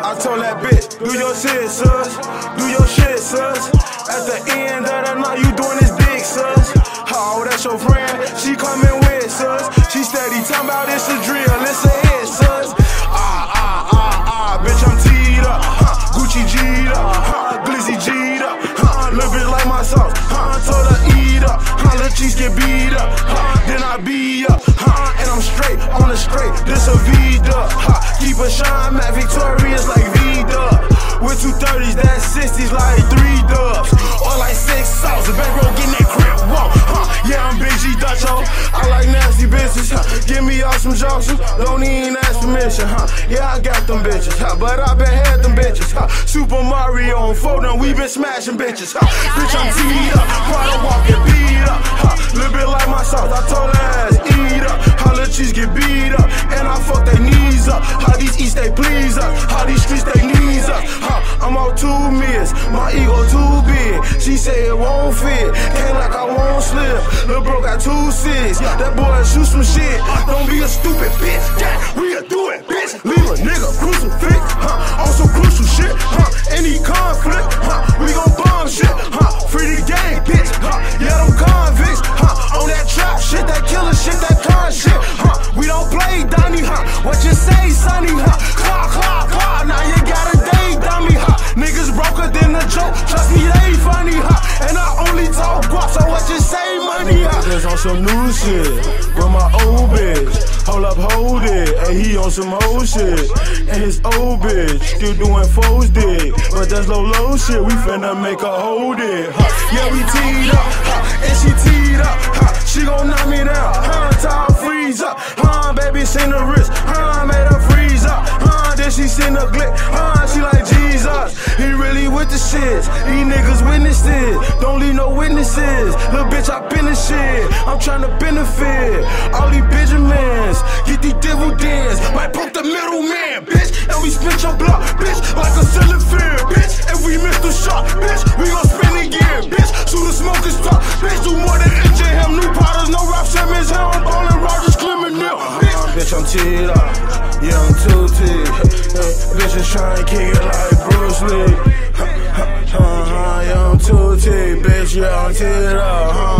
I told that bitch, do your shit, sus. Do your shit, sus. At the end of the night, you doing this dick, sus. Oh, that's your friend, she coming with, sus. She steady talking about it's a drill, it's a hit, sus. Bitch, I'm T'd up, Gucci G'd up, Glizzy G'd up, little bit like my sauce, told her eat up, let cheese get beat up, then I be up, and I'm straight, on the straight, this a V-Duck, keep a shine, Matt Victorious like V-Duck, with 230s, that's 60s like 3 dubs, or like 6 sauce, the back row getting that crib walk, yeah, I'm Big G Dutch, ho. I like nasty bitches, give me all some jobs, don't even ask permission, yeah, I got them bitches, but I been had them bitches, Super Mario on phone, we been smashing bitches, bitch, I'm T'd up, Prada walking beat up, little bit like my sauce, I told her ass eat up, how the cheese get beat up, and I fuck their knees up, how these eats they please us, how these streets they knees up, I'm out 2 minutes, my ego too big, she say it won't fit, ain't like I won't slip, little bro got 2 6, that boy shoot some shit, don't be a stupid bitch, yeah, we'll do it, bitch, leave a nigga crucifix, on some crucial shit, any conflict, we gon' bomb shit, free the gang, bitch, yeah, them convicts, on that trap shit, that killer shit, that con shit, we don't play Donnie, what you say, Sonny, claw, claw, claw, now you got a day, dummy, niggas broker than a joke, trust me, they funny, and I only talk guap, so what you say, money, on some new shit, with my old bitch, hold up, hold it, and he on some whole shit, and his old bitch, still doing foes dick, but that's low shit, we finna make her hold it, yeah, we T'd up, and she T'd up, she gon' knock me down, time freeze up, baby, seen the wrist, made her freeze up, then she seen the glick, she like Jesus, he really with the shits, these niggas witnesses, don't leave no witnesses, little bitch, I been the shit, I'm tryna benefit all these Benjamins, get these dividends, might poke the middleman, bitch, and we split your block, bitch, like a ceiling fan, bitch, if we miss the shot, bitch, we gon' spin again, bitch, shoot the smoke and stop, bitch, do more than injure him, new powders, no Ralph Simmons, hell, I'm ballin' Rogers, Clement, bitch, bitch, I'm T'd up, yeah, I'm too T'd, bitches tryna kick it like Bruce Lee, yeah, I'm too T'd, bitch, yeah, I'm T'd up,